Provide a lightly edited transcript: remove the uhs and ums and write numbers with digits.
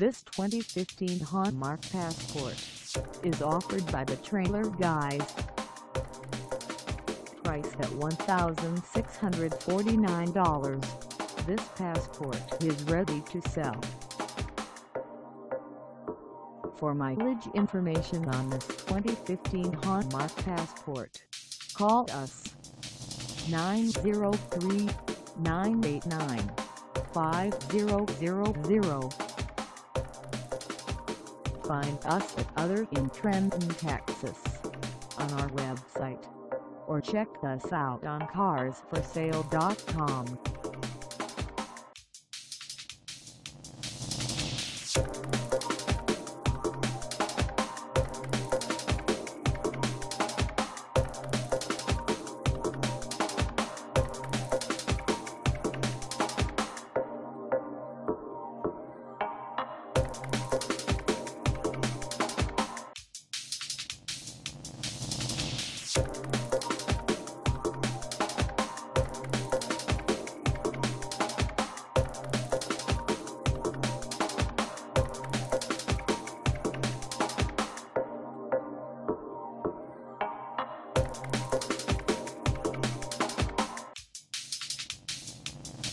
This 2015 Haulmark Passport is offered by The Trailer Guys. Priced at $1,649, this Passport is ready to sell. For mileage information on this 2015 Haulmark Passport, call us 903-989-5000. Find us at Other in Trenton, Texas, on our website, or check us out on carsforsale.com.